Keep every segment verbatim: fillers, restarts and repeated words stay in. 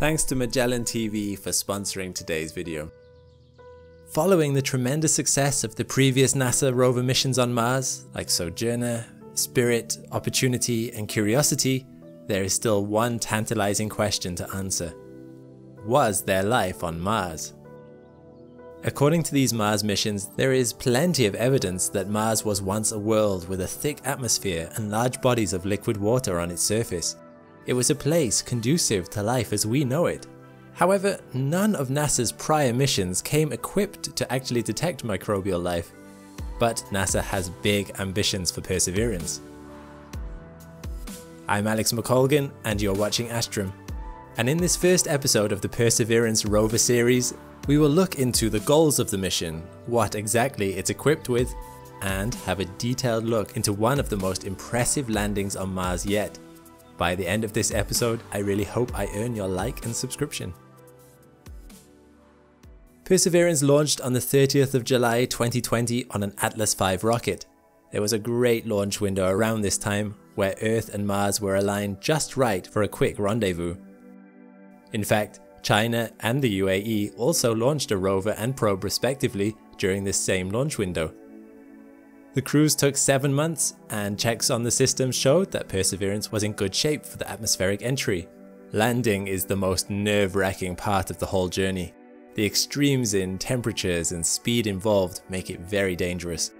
Thanks to Magellan T V for sponsoring today's video. Following the tremendous success of the previous NASA rover missions on Mars, like Sojourner, Spirit, Opportunity, and Curiosity, there is still one tantalizing question to answer. Was there life on Mars? According to these Mars missions, there is plenty of evidence that Mars was once a world with a thick atmosphere and large bodies of liquid water on its surface. It was a place conducive to life as we know it. However, none of NASA's prior missions came equipped to actually detect microbial life. But NASA has big ambitions for Perseverance. I'm Alex McColgan and you're watching Astrum. And in this first episode of the Perseverance rover series, we will look into the goals of the mission, what exactly it's equipped with, and have a detailed look into one of the most impressive landings on Mars yet. By the end of this episode, I really hope I earn your like and subscription. Perseverance launched on the thirtieth of July twenty twenty on an Atlas five rocket. There was a great launch window around this time, where Earth and Mars were aligned just right for a quick rendezvous. In fact, China and the U A E also launched a rover and probe respectively during this same launch window. The cruise took seven months, and checks on the system showed that Perseverance was in good shape for the atmospheric entry. Landing is the most nerve-wracking part of the whole journey. The extremes in temperatures and speed involved make it very dangerous.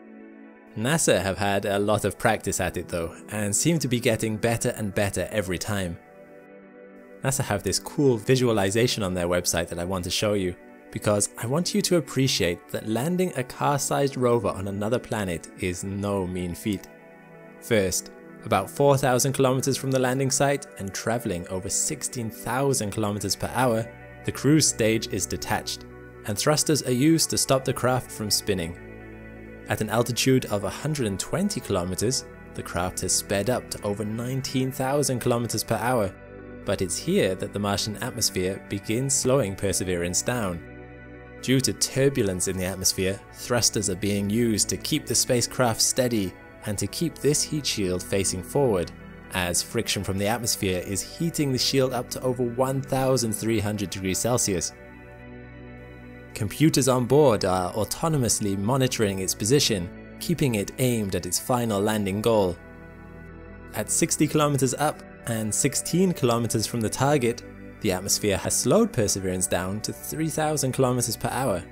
NASA have had a lot of practice at it though, and seem to be getting better and better every time. NASA have this cool visualization on their website that I want to show you, because I want you to appreciate that landing a car-sized rover on another planet is no mean feat. First, about four thousand kilometers from the landing site and traveling over sixteen thousand kilometers per hour, the cruise stage is detached, and thrusters are used to stop the craft from spinning. At an altitude of one hundred twenty kilometers, the craft has sped up to over nineteen thousand kilometers per hour, but it's here that the Martian atmosphere begins slowing Perseverance down. Due to turbulence in the atmosphere, thrusters are being used to keep the spacecraft steady and to keep this heat shield facing forward, as friction from the atmosphere is heating the shield up to over one thousand three hundred degrees Celsius. Computers on board are autonomously monitoring its position, keeping it aimed at its final landing goal. At sixty kilometers up, and sixteen kilometers from the target, the atmosphere has slowed Perseverance down to three thousand kilometers per hour.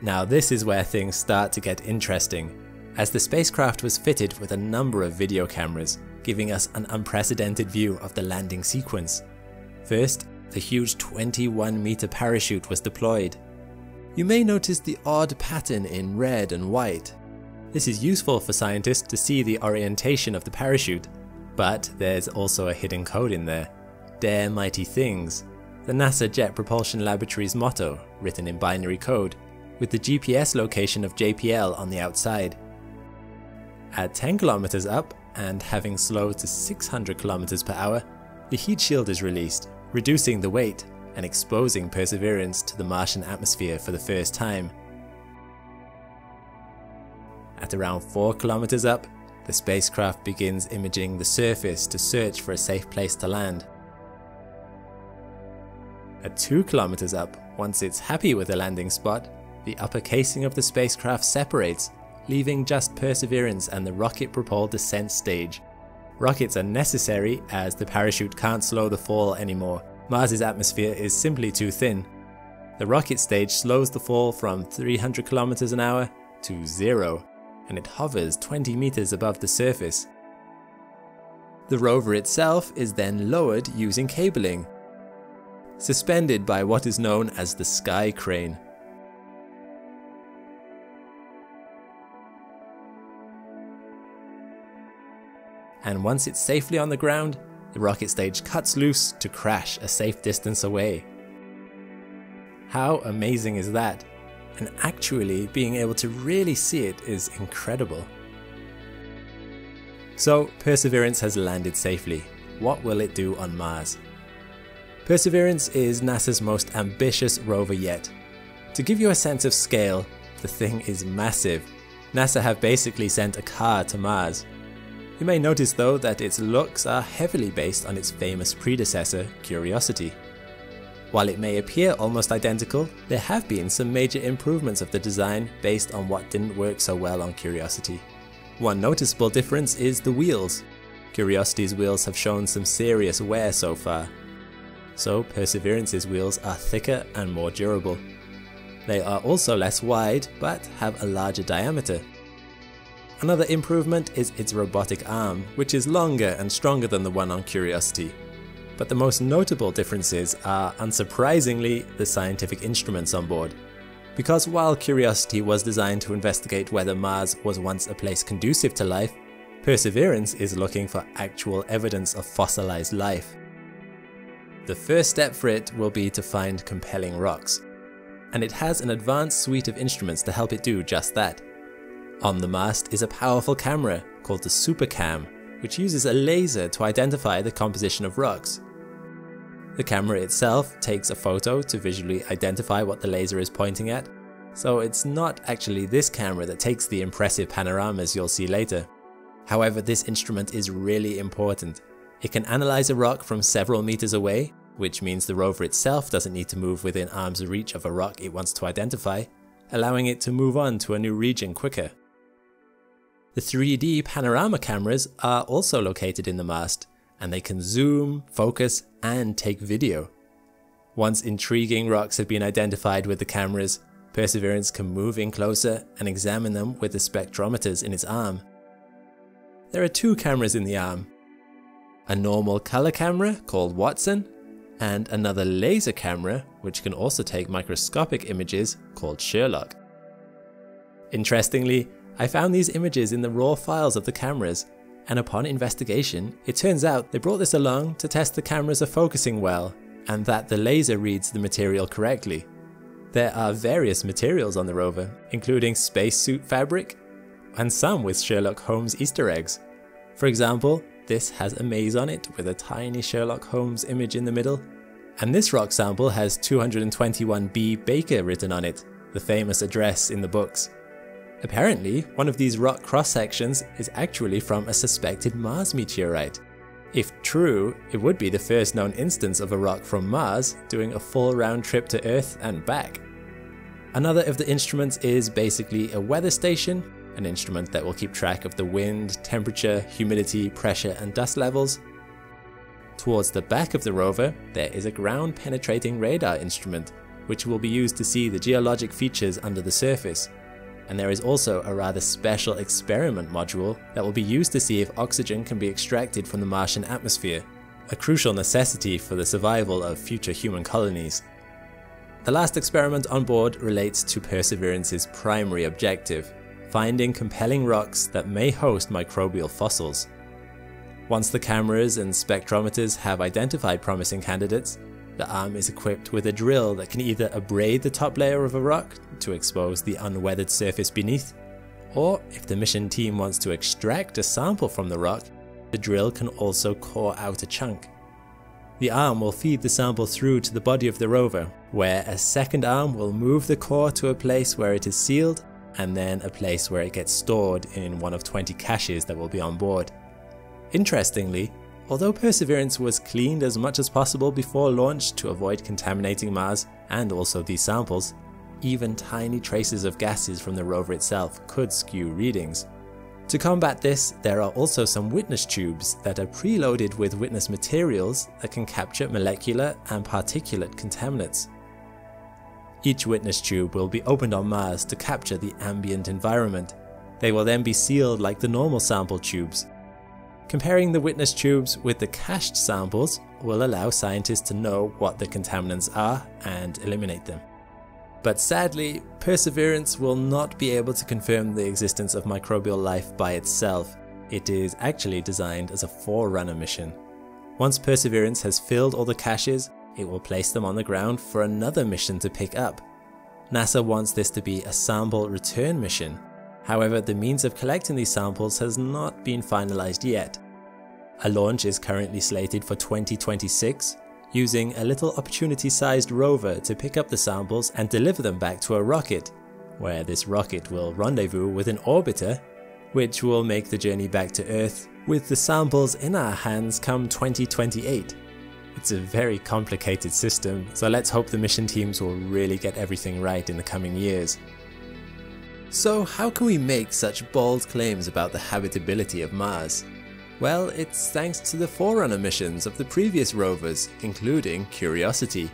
Now this is where things start to get interesting, as the spacecraft was fitted with a number of video cameras, giving us an unprecedented view of the landing sequence. First, the huge twenty-one meter parachute was deployed. You may notice the odd pattern in red and white. This is useful for scientists to see the orientation of the parachute. But there's also a hidden code in there. Dare mighty things, the NASA Jet Propulsion Laboratory's motto, written in binary code, with the G P S location of J P L on the outside. At ten kilometers up, and having slowed to six hundred kilometers per hour, the heat shield is released, reducing the weight and exposing Perseverance to the Martian atmosphere for the first time. At around four kilometers up, the spacecraft begins imaging the surface to search for a safe place to land. At two kilometers up, once it's happy with the landing spot, the upper casing of the spacecraft separates, leaving just Perseverance and the rocket-propelled descent stage. Rockets are necessary as the parachute can't slow the fall anymore. Mars's atmosphere is simply too thin. The rocket stage slows the fall from three hundred kilometers an hour to zero, and it hovers twenty meters above the surface. The rover itself is then lowered using cabling, suspended by what is known as the sky crane. And once it's safely on the ground, the rocket stage cuts loose to crash a safe distance away. How amazing is that? And actually being able to really see it is incredible. So Perseverance has landed safely. What will it do on Mars? Perseverance is NASA's most ambitious rover yet. To give you a sense of scale, the thing is massive. NASA have basically sent a car to Mars. You may notice though that its looks are heavily based on its famous predecessor, Curiosity. While it may appear almost identical, there have been some major improvements of the design based on what didn't work so well on Curiosity. One noticeable difference is the wheels. Curiosity's wheels have shown some serious wear so far, so Perseverance's wheels are thicker and more durable. They are also less wide, but have a larger diameter. Another improvement is its robotic arm, which is longer and stronger than the one on Curiosity. But the most notable differences are, unsurprisingly, the scientific instruments on board. Because while Curiosity was designed to investigate whether Mars was once a place conducive to life, Perseverance is looking for actual evidence of fossilized life. The first step for it will be to find compelling rocks, and it has an advanced suite of instruments to help it do just that. On the mast is a powerful camera called the SuperCam, which uses a laser to identify the composition of rocks. The camera itself takes a photo to visually identify what the laser is pointing at, so it's not actually this camera that takes the impressive panoramas you'll see later. However, this instrument is really important. It can analyze a rock from several meters away, which means the rover itself doesn't need to move within arm's reach of a rock it wants to identify, allowing it to move on to a new region quicker. The three D panorama cameras are also located in the mast, and they can zoom, focus, and take video. Once intriguing rocks have been identified with the cameras, Perseverance can move in closer and examine them with the spectrometers in its arm. There are two cameras in the arm, a normal color camera called Watson, and another laser camera, which can also take microscopic images, called Sherlock. Interestingly, I found these images in the raw files of the cameras, and upon investigation, it turns out they brought this along to test the cameras are focusing well, and that the laser reads the material correctly. There are various materials on the rover, including spacesuit fabric, and some with Sherlock Holmes Easter eggs. For example, this has a maze on it with a tiny Sherlock Holmes image in the middle, and this rock sample has two twenty-one B Baker written on it, the famous address in the books. Apparently, one of these rock cross-sections is actually from a suspected Mars meteorite. If true, it would be the first known instance of a rock from Mars doing a full round trip to Earth and back. Another of the instruments is basically a weather station, an instrument that will keep track of the wind, temperature, humidity, pressure, and dust levels. Towards the back of the rover, there is a ground-penetrating radar instrument, which will be used to see the geologic features under the surface. And there is also a rather special experiment module that will be used to see if oxygen can be extracted from the Martian atmosphere, a crucial necessity for the survival of future human colonies. The last experiment on board relates to Perseverance's primary objective: finding compelling rocks that may host microbial fossils. Once the cameras and spectrometers have identified promising candidates, the arm is equipped with a drill that can either abrade the top layer of a rock to expose the unweathered surface beneath, or if the mission team wants to extract a sample from the rock, the drill can also core out a chunk. The arm will feed the sample through to the body of the rover, where a second arm will move the core to a place where it is sealed, and then a place where it gets stored in one of twenty caches that will be on board. Interestingly, although Perseverance was cleaned as much as possible before launch to avoid contaminating Mars and also these samples, even tiny traces of gases from the rover itself could skew readings. To combat this, there are also some witness tubes that are preloaded with witness materials that can capture molecular and particulate contaminants. Each witness tube will be opened on Mars to capture the ambient environment. They will then be sealed like the normal sample tubes. Comparing the witness tubes with the cached samples will allow scientists to know what the contaminants are and eliminate them. But sadly, Perseverance will not be able to confirm the existence of microbial life by itself. It is actually designed as a forerunner mission. Once Perseverance has filled all the caches, it will place them on the ground for another mission to pick up. NASA wants this to be a sample return mission. However, the means of collecting these samples has not been finalized yet. A launch is currently slated for twenty twenty-six, using a little Opportunity-sized rover to pick up the samples and deliver them back to a rocket, where this rocket will rendezvous with an orbiter, which will make the journey back to Earth with the samples in our hands come twenty twenty-eight. It's a very complicated system, so let's hope the mission teams will really get everything right in the coming years. So how can we make such bold claims about the habitability of Mars? Well, it's thanks to the Forerunner missions of the previous rovers, including Curiosity.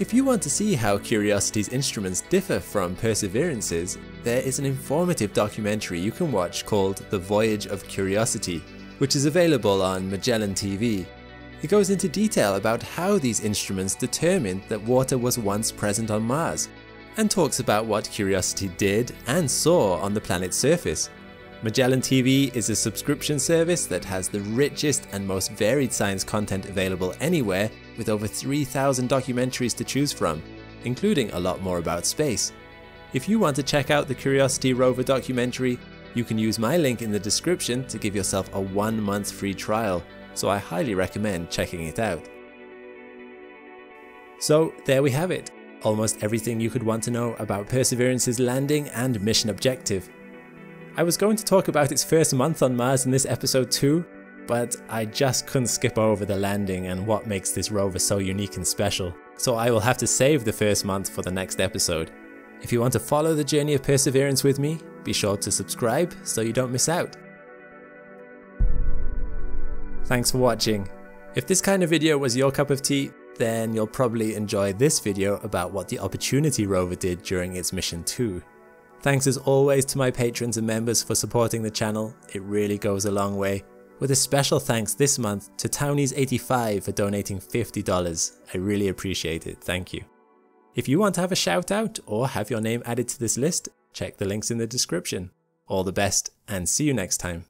If you want to see how Curiosity's instruments differ from Perseverance's, there is an informative documentary you can watch called The Voyage of Curiosity, which is available on Magellan T V. It goes into detail about how these instruments determined that water was once present on Mars, and talks about what Curiosity did and saw on the planet's surface. Magellan T V is a subscription service that has the richest and most varied science content available anywhere, with over three thousand documentaries to choose from, including a lot more about space. If you want to check out the Curiosity rover documentary, you can use my link in the description to give yourself a one-month free trial, so I highly recommend checking it out. So there we have it, almost everything you could want to know about Perseverance's landing and mission objective. I was going to talk about its first month on Mars in this episode too, but I just couldn't skip over the landing and what makes this rover so unique and special, so I will have to save the first month for the next episode. If you want to follow the journey of Perseverance with me, be sure to subscribe so you don't miss out. Thanks for watching. If this kind of video was your cup of tea, then you'll probably enjoy this video about what the Opportunity rover did during its mission too. Thanks as always to my patrons and members for supporting the channel, it really goes a long way, with a special thanks this month to Townies eighty-five for donating fifty dollars, I really appreciate it, thank you. If you want to have a shout out or have your name added to this list, check the links in the description. All the best and see you next time.